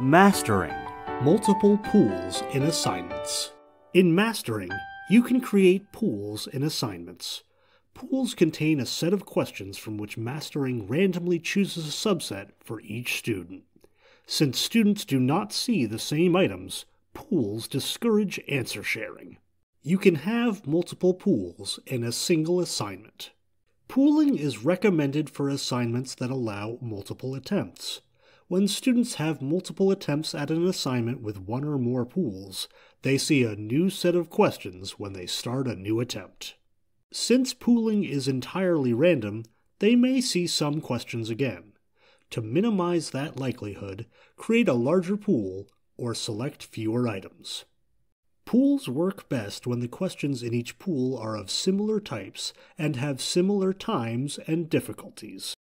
Mastering. Multiple pools in assignments. In Mastering, you can create pools in assignments. Pools contain a set of questions from which Mastering randomly chooses a subset for each student. Since students do not see the same items, pools discourage answer sharing. You can have multiple pools in a single assignment. Pooling is recommended for assignments that allow multiple attempts. When students have multiple attempts at an assignment with one or more pools, they see a new set of questions when they start a new attempt. Since pooling is entirely random, they may see some questions again. To minimize that likelihood, create a larger pool or select fewer items. Pools work best when the questions in each pool are of similar types and have similar times and difficulties.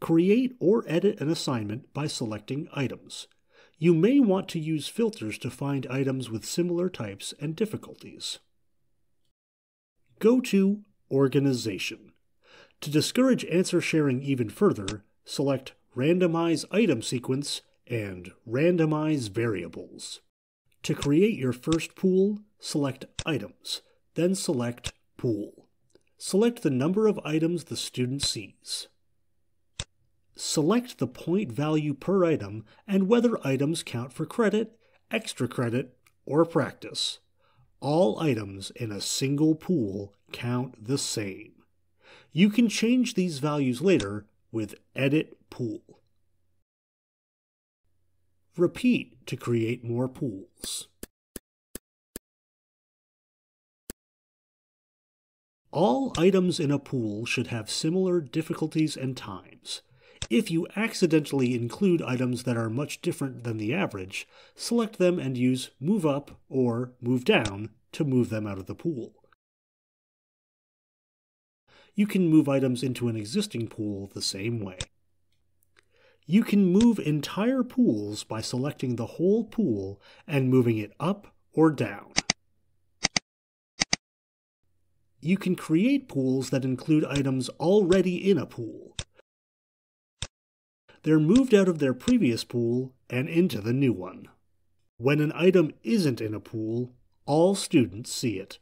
Create or edit an assignment by selecting items. You may want to use filters to find items with similar types and difficulties. Go to Organization. To discourage answer sharing even further, select Randomize Item Sequence and Randomize Variables. To create your first pool, select Items, then select Pool. Select the number of items the student sees. Select the point value per item and whether items count for credit, extra credit, or practice. All items in a single pool count the same. You can change these values later with Edit Pool. Repeat to create more pools. All items in a pool should have similar difficulties and times. If you accidentally include items that are much different than the average, select them and use Move Up or Move Down to move them out of the pool. You can move items into an existing pool the same way. You can move entire pools by selecting the whole pool and moving it up or down. You can create pools that include items already in a pool. They're moved out of their previous pool and into the new one. When an item isn't in a pool, all students see it.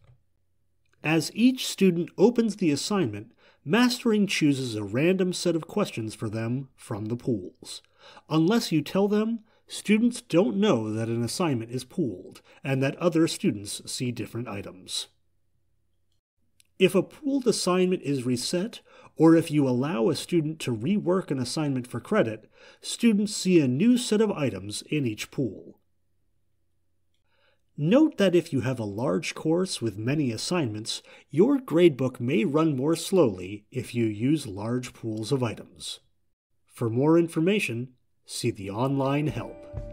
As each student opens the assignment, Mastering chooses a random set of questions for them from the pools. Unless you tell them, students don't know that an assignment is pooled and that other students see different items. If a pooled assignment is reset, or if you allow a student to rework an assignment for credit, students see a new set of items in each pool. Note that if you have a large course with many assignments, your gradebook may run more slowly if you use large pools of items. For more information, see the online help.